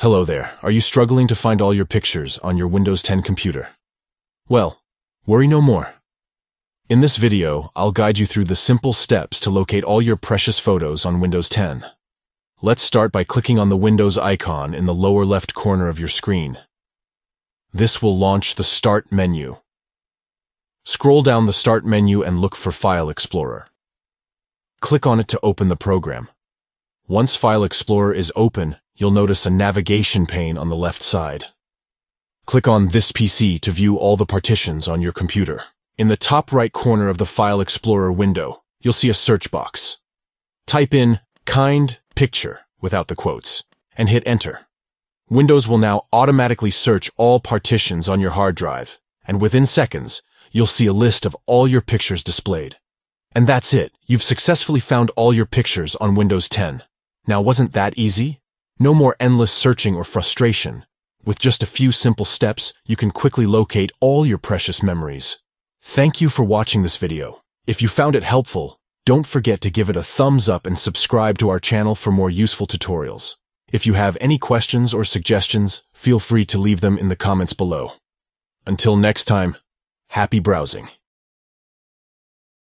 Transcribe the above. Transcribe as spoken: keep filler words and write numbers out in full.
Hello there, are you struggling to find all your pictures on your Windows ten computer? Well, worry no more. In this video, I'll guide you through the simple steps to locate all your precious photos on Windows ten. Let's start by clicking on the Windows icon in the lower left corner of your screen. This will launch the Start menu. Scroll down the Start menu and look for File Explorer. Click on it to open the program. Once File Explorer is open, you'll notice a navigation pane on the left side. Click on This P C to view all the partitions on your computer. In the top right corner of the File Explorer window, you'll see a search box. Type in "kind picture" without the quotes and hit enter. Windows will now automatically search all partitions on your hard drive, and within seconds, you'll see a list of all your pictures displayed. And that's it. You've successfully found all your pictures on Windows ten. Now, wasn't that easy? No more endless searching or frustration. With just a few simple steps, you can quickly locate all your precious memories. Thank you for watching this video. If you found it helpful, don't forget to give it a thumbs up and subscribe to our channel for more useful tutorials. If you have any questions or suggestions, feel free to leave them in the comments below. Until next time, happy browsing.